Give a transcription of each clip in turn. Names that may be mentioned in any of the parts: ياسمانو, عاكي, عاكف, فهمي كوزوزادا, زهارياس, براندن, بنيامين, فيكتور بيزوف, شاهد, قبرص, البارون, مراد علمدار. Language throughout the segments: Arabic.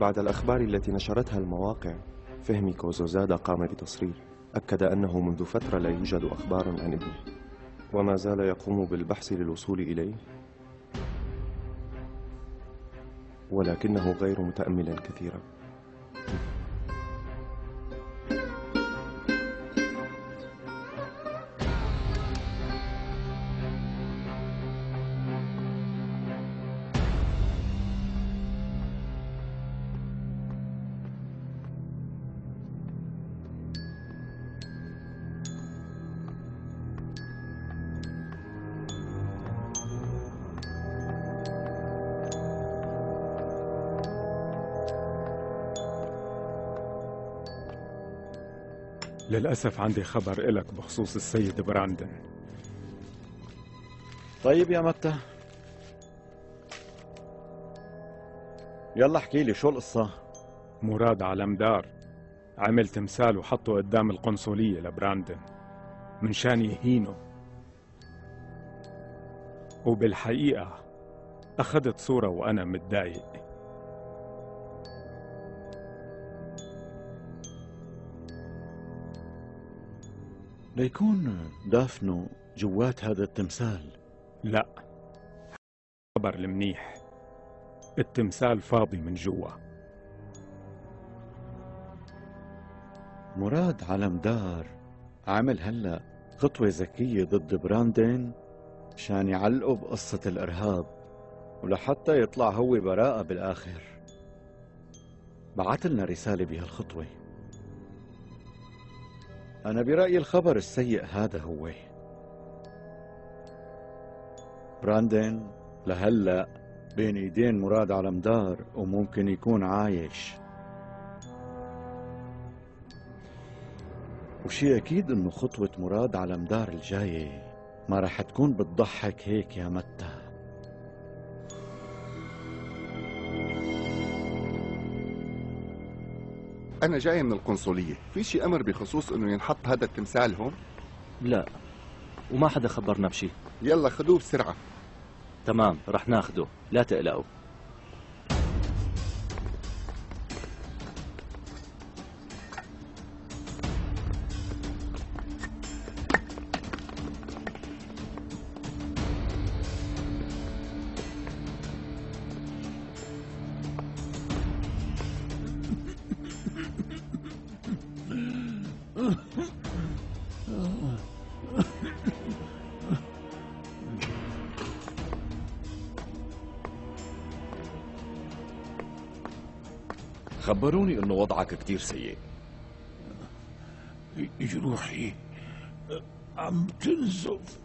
بعد الأخبار التي نشرتها المواقع، فهمي كوزوزادا قام بتصريح أكد أنه منذ فترة لا يوجد أخبار عن ابنه، وما زال يقوم بالبحث للوصول إليه، ولكنه غير متأمل كثيرا. للأسف عندي خبر إلك بخصوص السيد براندن. طيب يا متى، يلا احكي لي شو القصة. مراد علمدار عمل تمثال وحطه قدام القنصلية لبراندن من شان يهينه، وبالحقيقة أخذت صورة وأنا متضايق. ليكون دافنه جوات هذا التمثال؟ لا، خبر المنيح، التمثال فاضي من جوا. مراد علمدار عمل هلا خطوة ذكية ضد براندن مشان يعلقه بقصة الإرهاب، ولحتى يطلع هو براءة بالآخر. بعت لنا رسالة بهالخطوة. أنا برأيي الخبر السيء هذا هو براندن لهلأ بين إيدين مراد علمدار، وممكن يكون عايش. وشي أكيد إنه خطوة مراد علمدار الجاية ما رح تكون بتضحك هيك يا متى. أنا جاي من القنصلية، في شي أمر بخصوص إنه ينحط هذا التمثال هون؟ لا، وما حدا خبرنا بشي. يلا خدوه بسرعة. تمام، رح ناخده، لا تقلقوا. خبروني انه وضعك كتير سيء. جروحي عم تنزف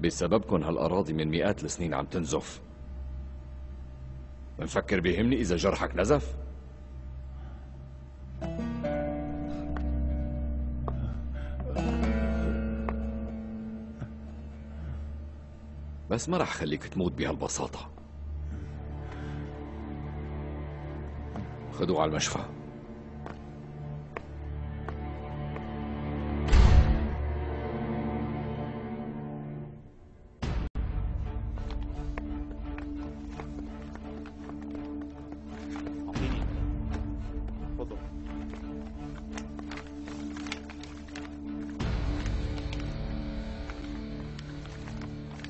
بسببكن. هالاراضي من مئات السنين عم تنزف. بنفكر بيهمني اذا جرحك نزف؟ بس ما رح خليك تموت بهالبساطة. خذوه على المشفى.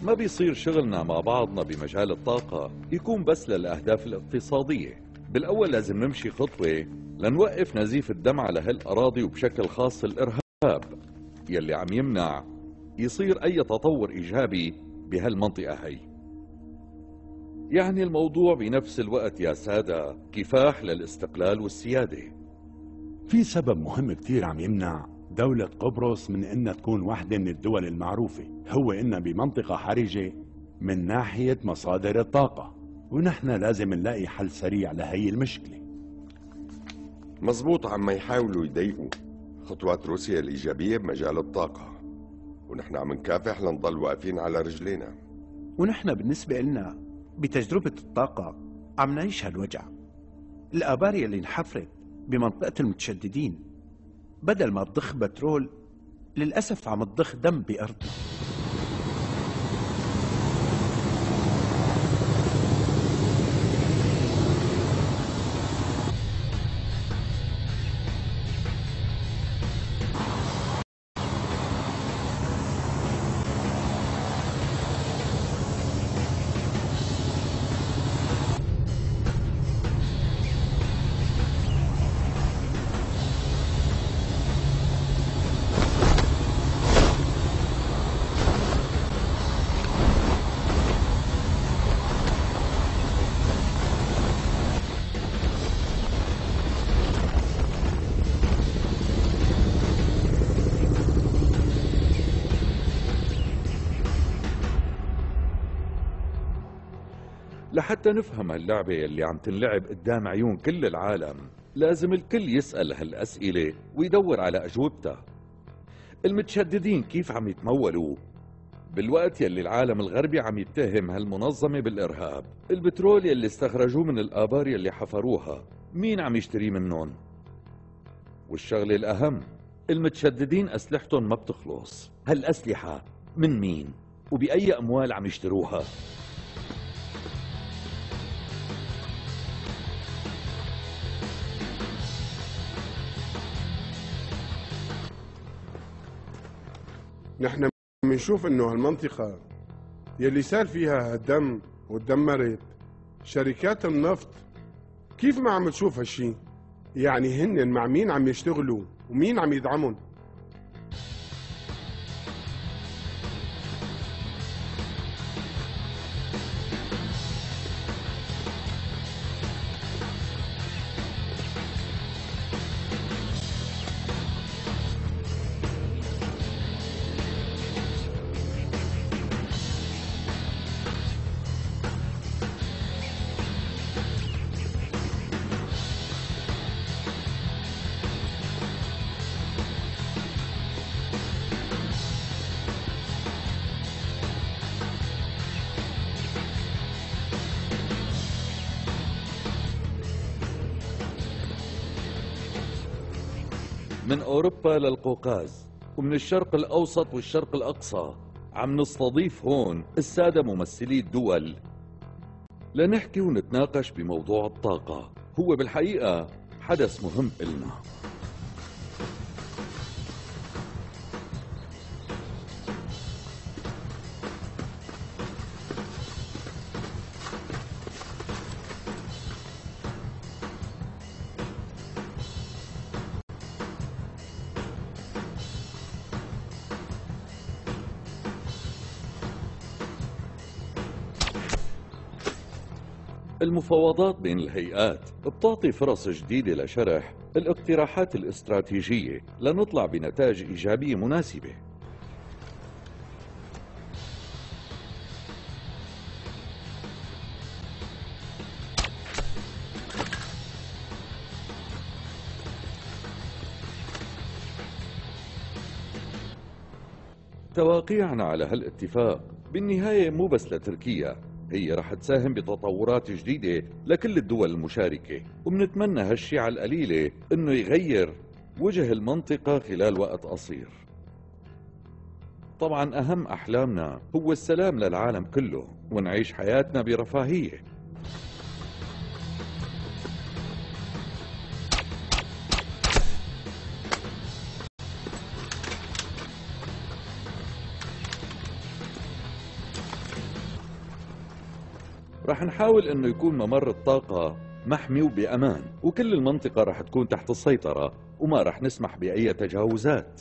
ما بيصير شغلنا مع بعضنا بمجال الطاقة يكون بس للأهداف الاقتصادية. بالأول لازم نمشي خطوة لنوقف نزيف الدم على هالأراضي، وبشكل خاص الإرهاب يلي عم يمنع يصير أي تطور إيجابي بهالمنطقة هي. يعني الموضوع بنفس الوقت يا سادة كفاح للاستقلال والسيادة. في سبب مهم كتير عم يمنع دولة قبرص من إنها تكون واحدة من الدول المعروفة، هو إنها بمنطقة حرجة من ناحية مصادر الطاقة، ونحن لازم نلاقي حل سريع لهي المشكلة. مظبوط، عم يحاولوا يضيقوا خطوات روسيا الإيجابية بمجال الطاقة، ونحن عم نكافح لنضل واقفين على رجلينا. ونحن بالنسبة لنا بتجربة الطاقة عم نعيش هالوجع. الآبار اللي انحفرت بمنطقة المتشددين بدل ما تضخ بترول للأسف عم تضخ دم بأرضنا. لحتى نفهم هاللعبة اللي عم تنلعب قدام عيون كل العالم لازم الكل يسأل هالأسئلة ويدور على أجوبتها. المتشددين كيف عم يتمولوا؟ بالوقت يلي العالم الغربي عم يتهم هالمنظمة بالإرهاب. البترول يلي استخرجوه من الآبار يلي حفروها مين عم يشتري منهم؟ والشغلة الأهم، المتشددين أسلحتهم ما بتخلص، هالأسلحة من مين؟ وبأي أموال عم يشتروها؟ نحن منشوف انه هالمنطقة يلي سال فيها هالدم وتدمرت شركات النفط، كيف ما عم تشوف هالشي؟ يعني هن مع مين عم يشتغلوا ومين عم يدعمهم؟ من أوروبا للقوقاز ومن الشرق الأوسط والشرق الأقصى عم نستضيف هون السادة ممثلي الدول لنحكي ونتناقش بموضوع الطاقة. هو بالحقيقة حدث مهم إلنا. المفاوضات بين الهيئات بتعطي فرص جديدة لشرح الاقتراحات الاستراتيجية لنطلع بنتائج إيجابية مناسبة. تواقيعنا على هالاتفاق بالنهاية مو بس لتركيا، هي رح تساهم بتطورات جديدة لكل الدول المشاركة، وبنتمنى هالشي على القليلة انه يغير وجه المنطقة خلال وقت قصير. طبعا اهم احلامنا هو السلام للعالم كله ونعيش حياتنا برفاهية. رح نحاول انه يكون ممر الطاقة محمي وبأمان، وكل المنطقة رح تكون تحت السيطرة وما رح نسمح بأي تجاوزات.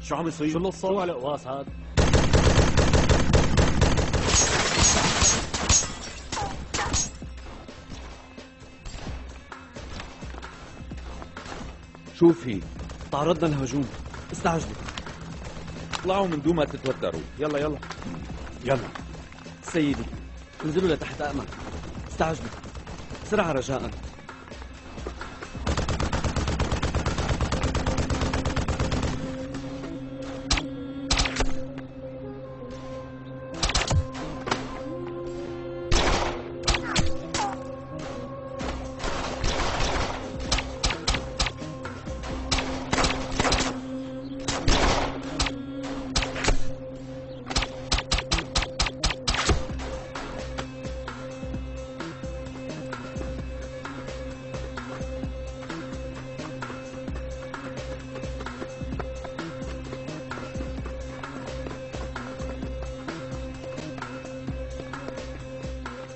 شو عم يصير؟ شو القصة؟ شو هالقواص هاد؟ شو في؟ تعرضنا لهجوم، استعجلوا. اطلعوا من دون ما تتوتروا، يلا يلا. يلا. سيدي، انزلوا لتحت أمل، استعجلوا. بسرعة رجاءً.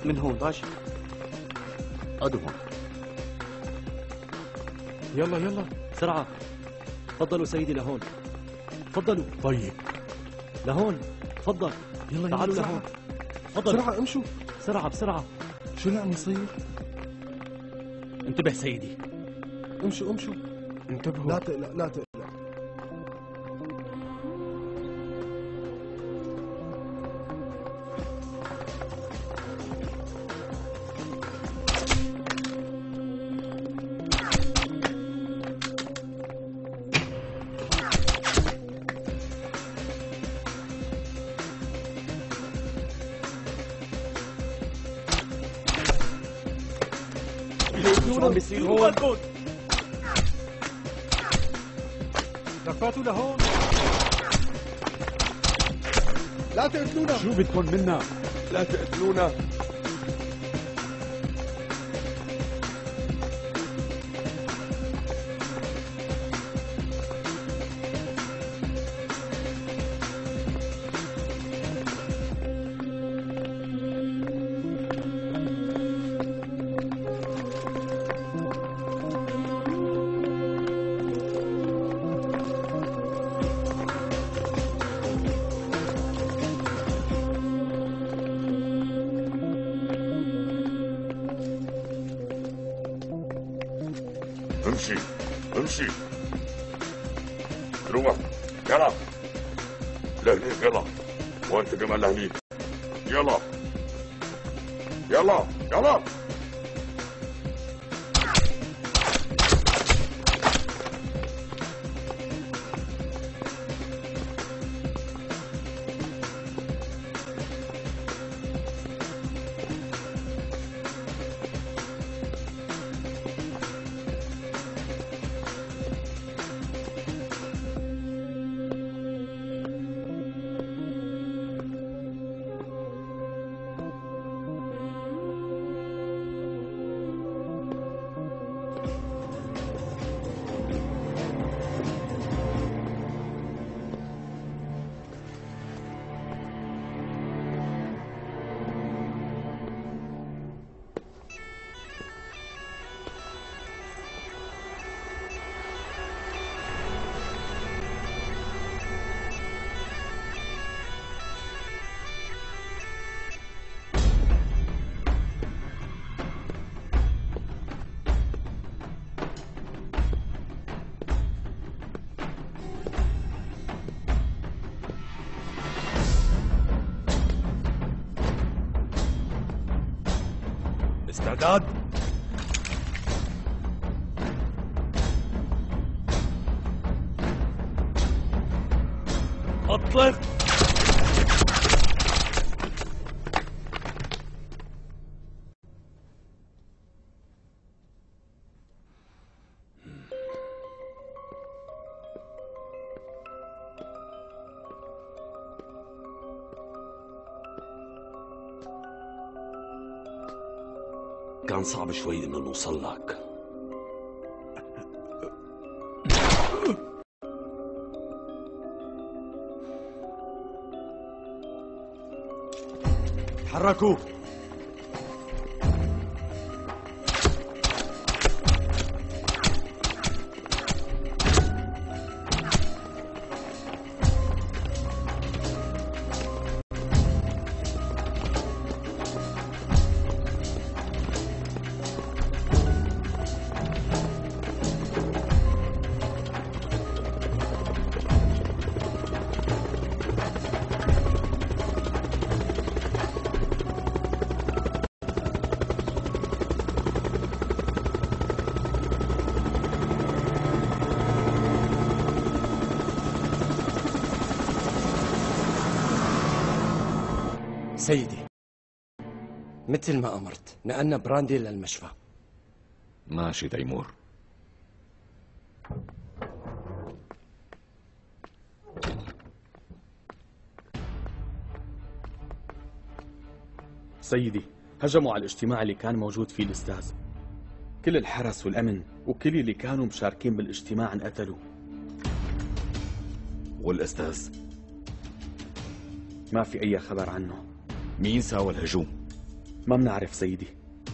من هون باشا، اقعدوا هون. يلا يلا بسرعة. تفضلوا سيدي لهون، تفضلوا. طيب لهون، تفضل. يلا تعالوا لهون، تفضل. بسرعة امشوا، بسرعة بسرعة. شو اللي عم يصير؟ انتبه سيدي. امشوا امشوا. انتبهوا. لا تقلق لا تقلق. دفعتوا لهون. لا تقتلونا. شو بدكم منا؟ لا تقتلونا. استعداد. اطلق. كان صعب شوي إنه نوصل لك. تحركوا. سيدي، مثل ما أمرت، نقلنا براندن للمشفى. ماشي تيمور. سيدي، هجموا على الاجتماع اللي كان موجود فيه الأستاذ. كل الحرس والأمن وكل اللي كانوا مشاركين بالاجتماع انقتلوا. والأستاذ؟ ما في أي خبر عنه. مين ساوى الهجوم؟ ما بنعرف سيدي،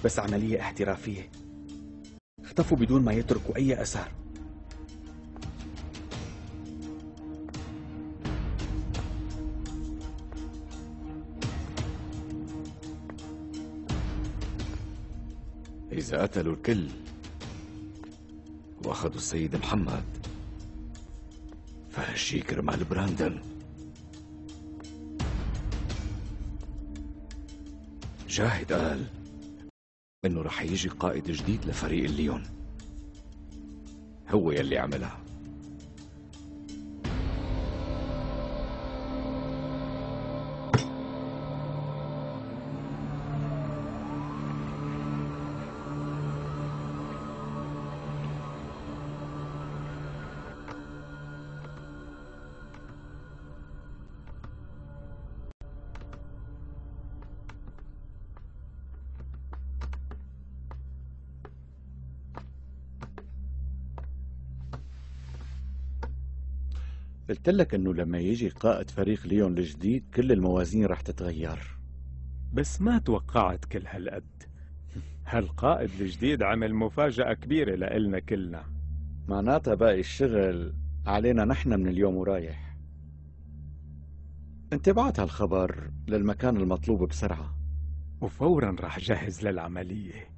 بس عملية احترافية. اختفوا بدون ما يتركوا أي أثر. إذا قتلوا الكل واخذوا السيد محمد، فهالشي كرمال براندن. شاهد قال انه رح يجي قائد جديد لفريق الليون، هو يلي عملها. قلت لك انه لما يجي قائد فريق ليون الجديد كل الموازين رح تتغير. بس ما توقعت كل هالقد. هالقائد الجديد عمل مفاجأة كبيرة لإلنا كلنا. معناتها باقي الشغل علينا نحن من اليوم ورايح. انت بعت هالخبر للمكان المطلوب بسرعة، وفورا رح جهز للعملية.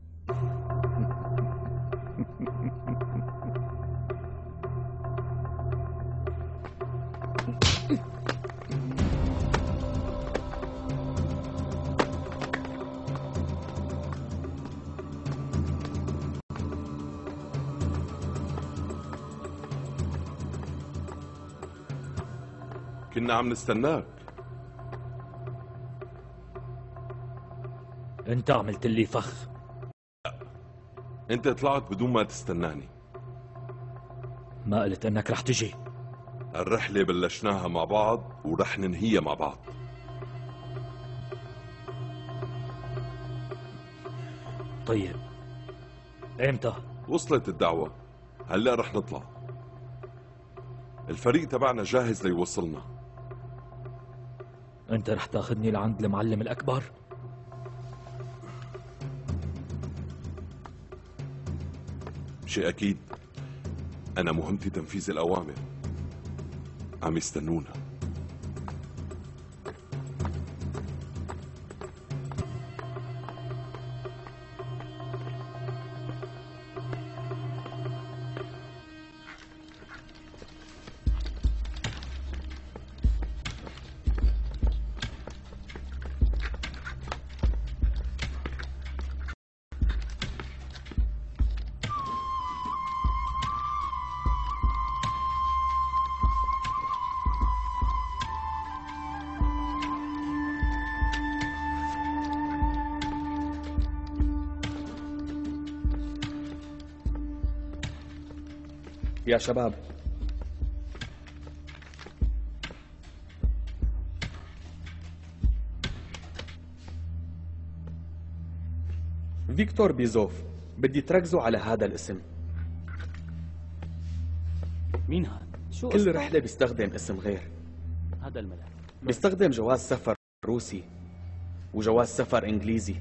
كنا عم نستناك. انت عملت لي فخ. لا، انت طلعت بدون ما تستناني. ما قلت انك رح تجي؟ الرحلة بلشناها مع بعض ورح ننهيها مع بعض. طيب امتى؟ وصلت الدعوة، هلا رح نطلع. الفريق تبعنا جاهز ليوصلنا. أنت رح تاخذني لعند المعلم الأكبر؟ شيء أكيد. أنا مهمتي تنفيذ الأوامر، عم يستنونا. يا شباب، فيكتور بيزوف، بدي تركزوا على هذا الاسم. مين هذا؟ شو كل رحلة بيستخدم اسم غير. هذا الملل. بيستخدم جواز سفر روسي وجواز سفر انجليزي.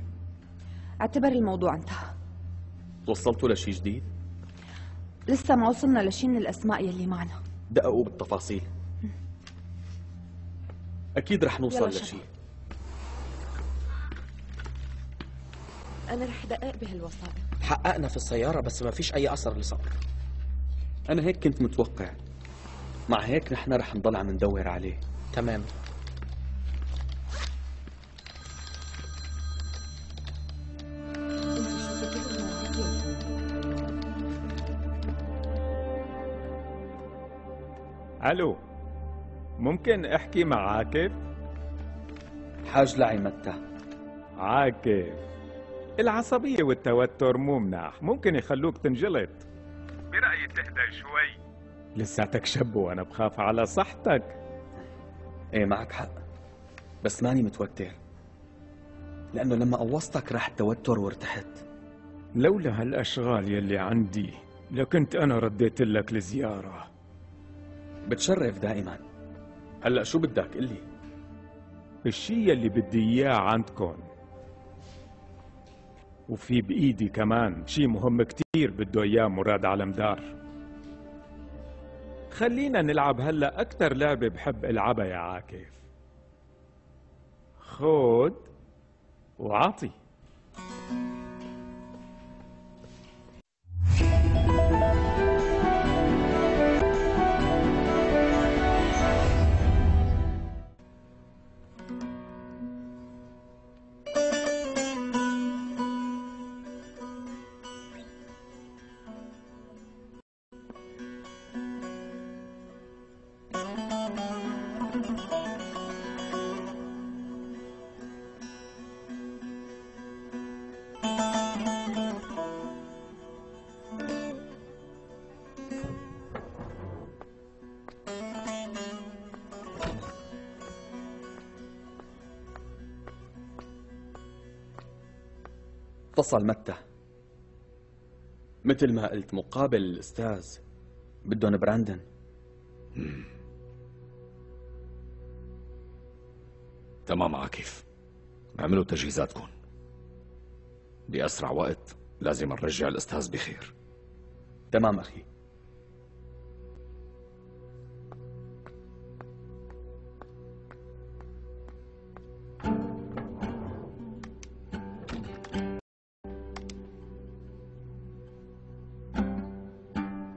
اعتبر الموضوع انتهى. توصلتوا لشي جديد؟ لسه ما وصلنا لشي من الأسماء يلي معنا. دققوا بالتفاصيل. أكيد رح نوصل لشي. أنا رح دقق بهالوثائق. حققنا في السيارة بس ما فيش أي أثر لصقر. أنا هيك كنت متوقع. مع هيك نحن رح نضل عم ندور عليه. تمام. الو، ممكن احكي مع عاكف؟ حاج لعيمتة. عاكف، العصبية والتوتر مو مناح، ممكن يخلوك تنجلط. برأيي تهدى شوي. لساتك شب وانا بخاف على صحتك. ايه معك حق، بس ماني متوتر، لأنه لما قوصتك راح التوتر وارتحت. لولا هالأشغال يلي عندي لكنت أنا رديت لك لزيارة. بتشرف دائما. هلا شو بدك؟ قل لي الشيء اللي بدي اياه عندكم، وفي بايدي كمان شيء مهم كثير بده اياه مراد علمدار. خلينا نلعب هلا اكثر لعبه بحب العبها يا عاكف. خود وعطي. اتصل متى مثل ما قلت مقابل الاستاذ بدهم براندن. تمام عاكف، اعملوا تجهيزاتكم بأسرع وقت، لازم نرجع الاستاذ بخير. تمام أخي.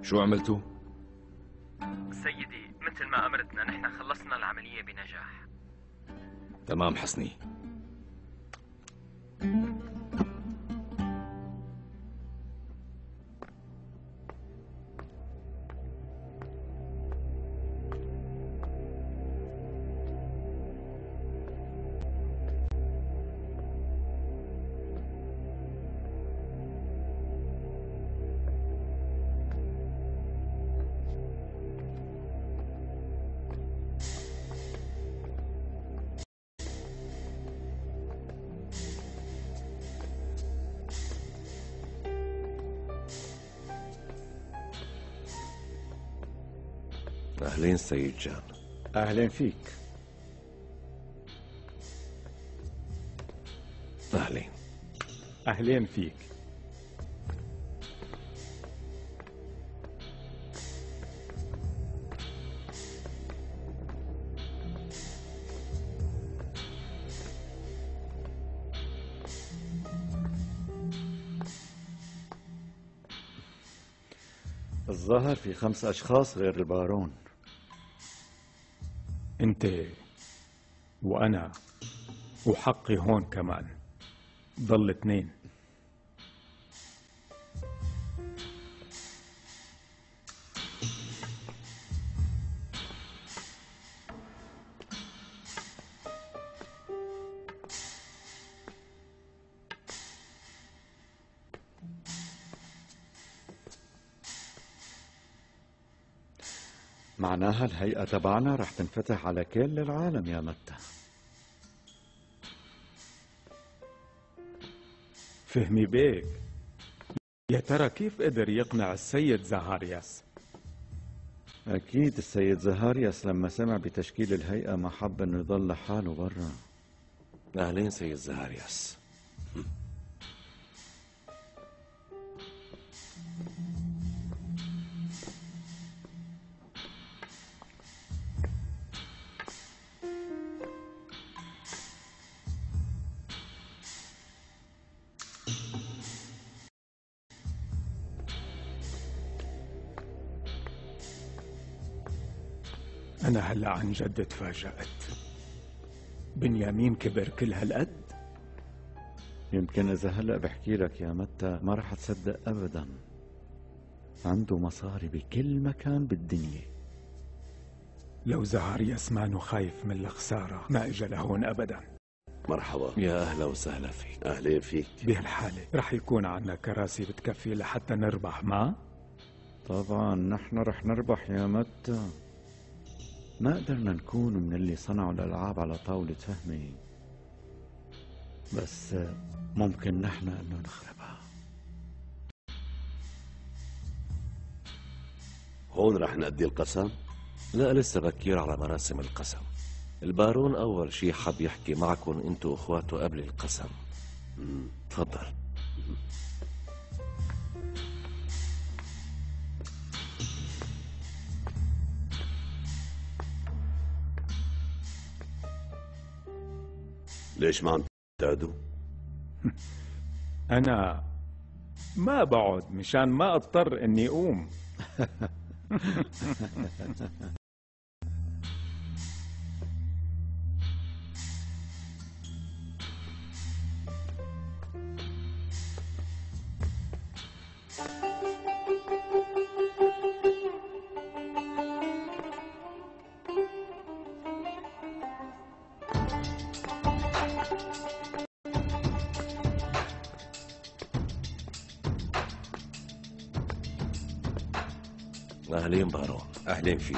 شو عملتوا؟ سيدي مثل ما أمرتنا، نحن خلصنا العملية بنجاح. تمام حسني. أهلين سيد جان. أهلين فيك. أهلين. أهلين فيك. الظاهر في 5 أشخاص غير البارون. انت وانا وحقي هون كمان، ضل 2. معناها الهيئة تبعنا رح تنفتح على كل العالم يا متى. فهمي بيك، يا ترى كيف قدر يقنع السيد زهارياس؟ أكيد السيد زهارياس لما سمع بتشكيل الهيئة ما حب إنه يضل لحاله برا. أهلين سيد زهارياس. أنا هلأ عن جد تفاجأت، بنيامين كبر كل هالقد؟ يمكن إذا هلأ بحكي لك يا متى ما رح تصدق أبدا. عنده مصاري بكل مكان بالدنيا. لو زهر ياسمانو خايف من الخسارة ما إجا لهون أبدا. مرحبا يا أهلا وسهلا فيك. أهلين فيك. بهالحالة رح يكون عنا كراسي بتكفي لحتى نربح ما؟ طبعا نحن رح نربح يا متى. ما قدرنا نكون من اللي صنعوا الألعاب على طاولة فهمي، بس ممكن نحن أنه نخربها. هون رح نأدي القسم؟ لا لسه بكير على مراسم القسم. البارون أول شي حب يحكي معكم أنتوا أخواته قبل القسم. تفضل. ليش ما عم تقعدوا؟ أنا ما بقعد مشان ما أضطر إني أقوم. أهلين بارون. أهلين فيك.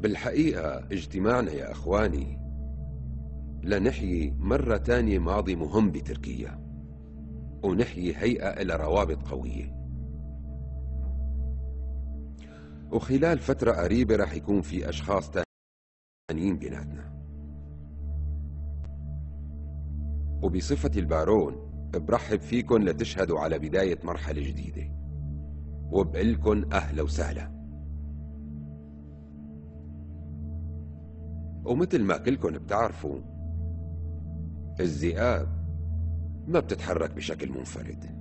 بالحقيقة اجتماعنا يا أخواني لنحيي مرة تانية ماضي مهم بتركيا، ونحيي هيئة إلى روابط قوية، وخلال فترة قريبة رح يكون في أشخاص تانيين بيناتنا. وبصفة البارون برحب فيكن لتشهدوا على بداية مرحلة جديدة، وبقلكن أهلا وسهلا. ومثل ما كلكن بتعرفوا الذئاب ما بتتحرك بشكل منفرد.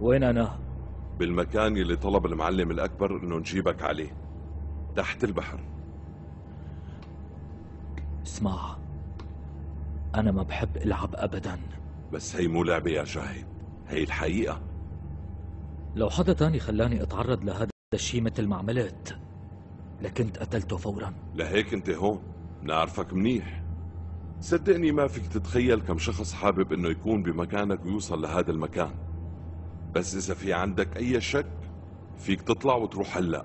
وين أنا؟ بالمكان اللي طلب المعلم الأكبر إنه نجيبك عليه، تحت البحر. اسمع، أنا ما بحب ألعب أبداً. بس هي مو لعبة يا شاهد، هي الحقيقة. لو حدا تاني خلاني أتعرض لهذا الشيء مثل ما عملت لكنت قتلته فوراً. لهيك أنت هون، نعرفك منيح. صدقني ما فيك تتخيل كم شخص حابب إنه يكون بمكانك ويوصل لهذا المكان. بس إذا في عندك أي شك فيك تطلع وتروح هلا.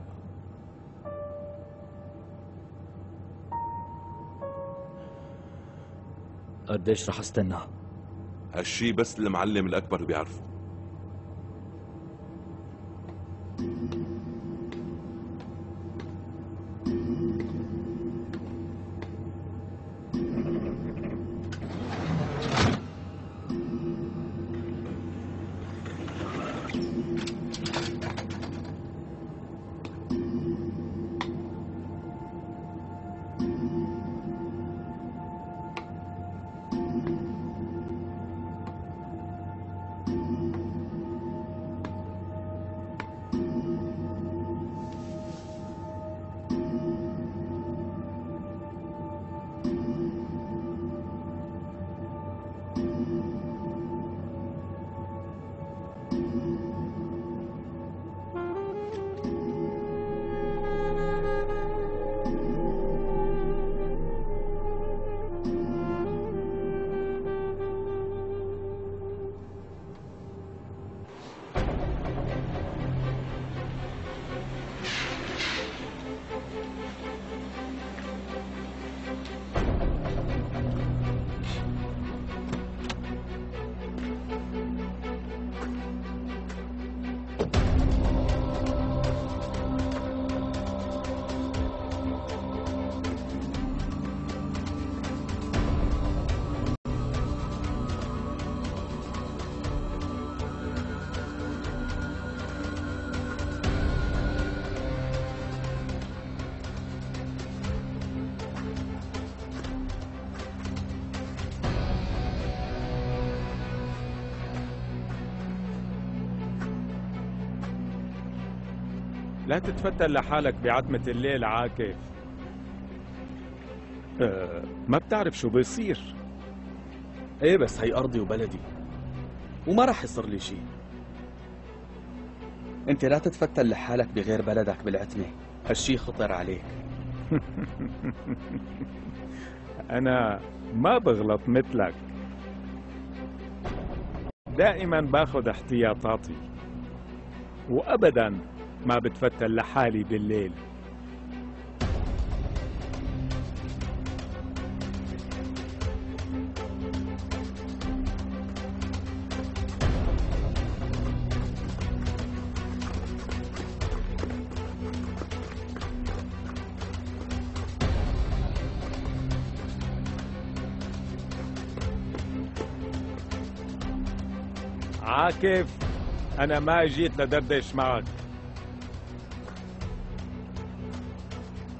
قديش رح استنى؟ هالشي بس المعلم الأكبر بيعرفه. لا تتفتل لحالك بعتمة الليل عاكف. ما بتعرف شو بيصير. ايه بس هي ارضي وبلدي وما راح يصير لي شيء. انت لا تتفتل لحالك بغير بلدك بالعتمة، هالشي خطر عليك. انا ما بغلط مثلك، دائما باخذ احتياطاتي وابدا ما بتفتل لحالي بالليل. عاكف، أنا ما جيت لدردش معك.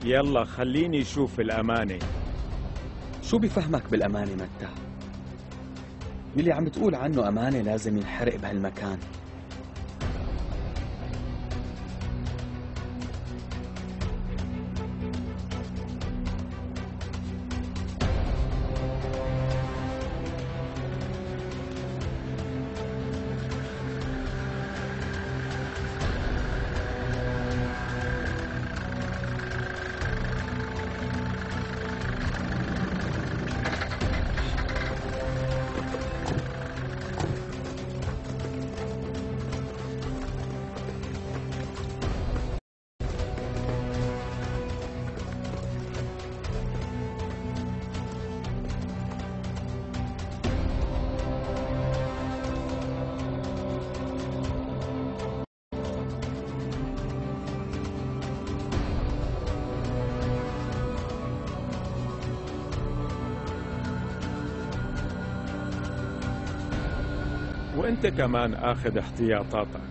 يلا خليني شوف الأمانة. شو بفهمك بالأمانة متى؟ يلي عم تقول عنه أمانة لازم ينحرق بهالمكان. وانت كمان اخذ احتياطاتك.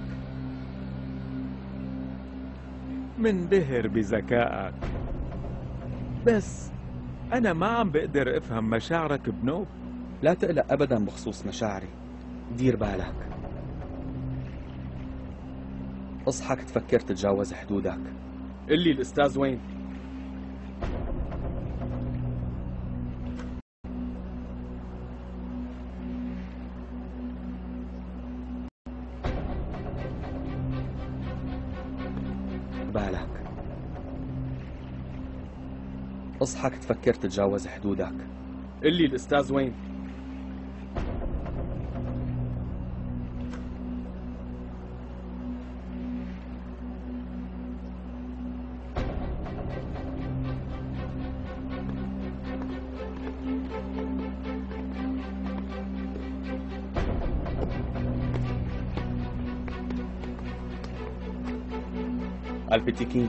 منبهر بذكائك، بس انا ما عم بقدر افهم مشاعرك بنوب. لا تقلق ابدا بخصوص مشاعري، دير بالك. اصحك تفكر تتجاوز حدودك. قلي الاستاذ وين؟ اصحك تفكر تتجاوز حدودك. قلي الاستاذ وين؟ البتيكين.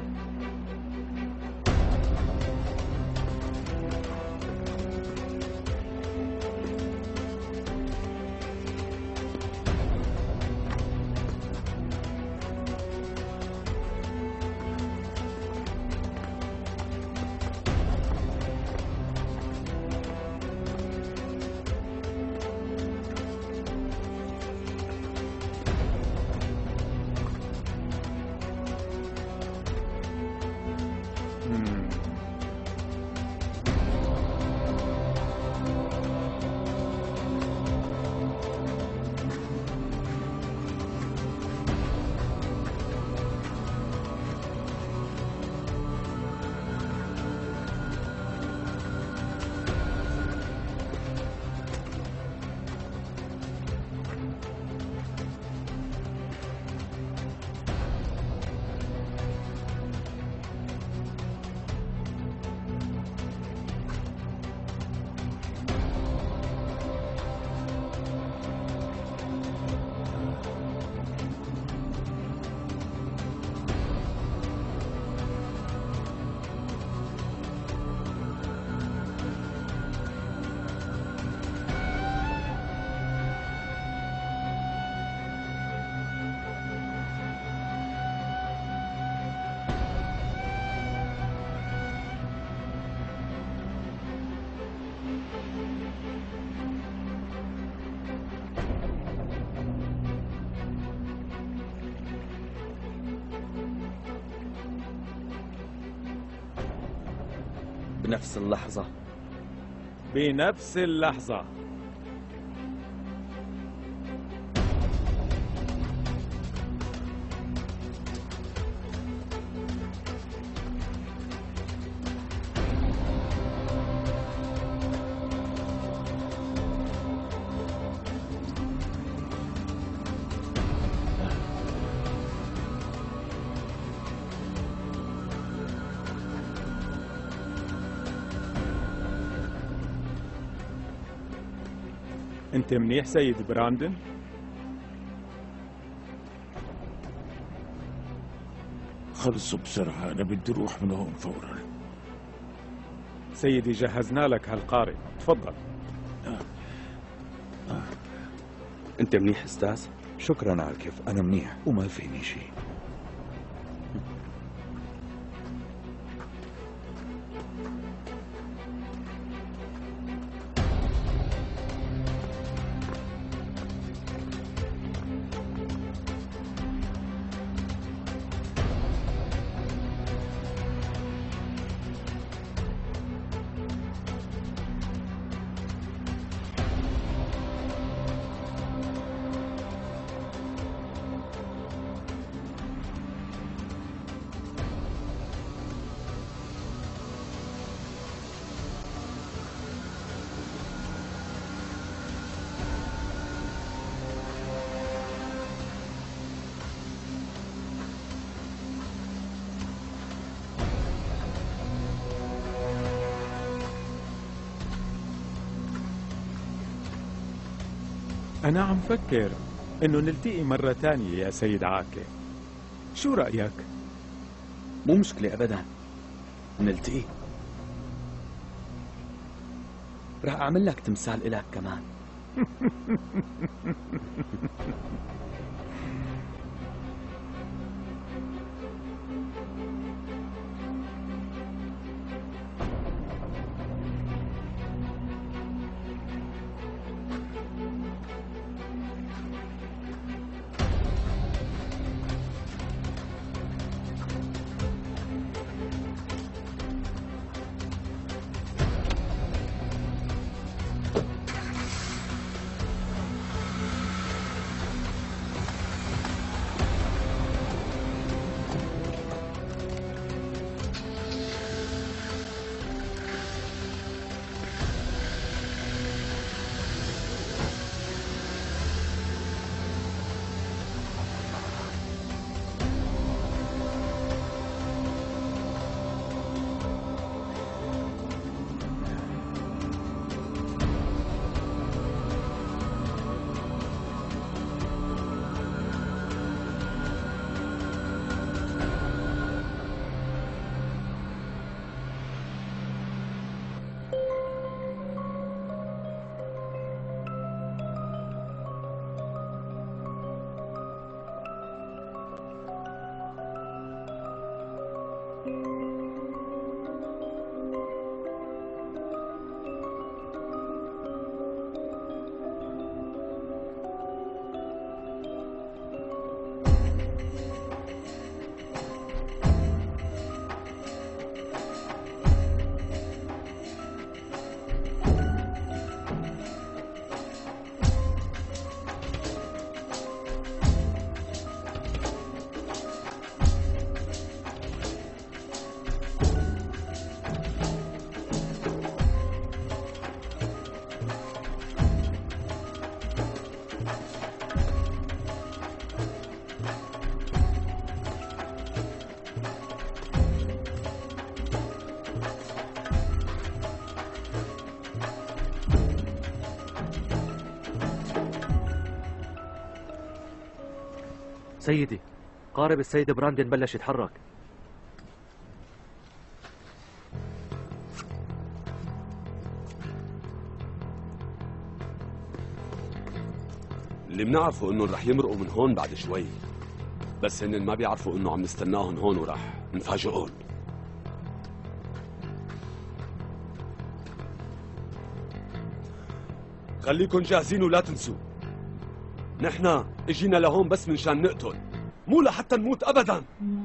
بنفس اللحظة. بنفس اللحظة. انت منيح سيد براندن؟ خلصوا بسرعة، أنا بدي أروح من هون فورا. سيدي جهزنا لك هالقارب، تفضل. أنت منيح أستاذ؟ شكرا عاكف، أنا منيح وما فيني شيء. أنا عم فكر إنه نلتقي مرة تانية يا سيد عاكي، شو رأيك؟ مو مشكلة أبداً، نلتقي. رح أعمل لك تمثال إلك كمان. سيدي، قارب السيد براندن بلش يتحرك. اللي بنعرفه انه رح يمرقوا من هون بعد شوي، بس هن ما بيعرفوا انه عم نستناهم هون ورح نفاجئهم. خليكن جاهزين ولا تنسوا، نحن اجينا لهون بس منشان نقتل، مو لحتى نموت ابدا.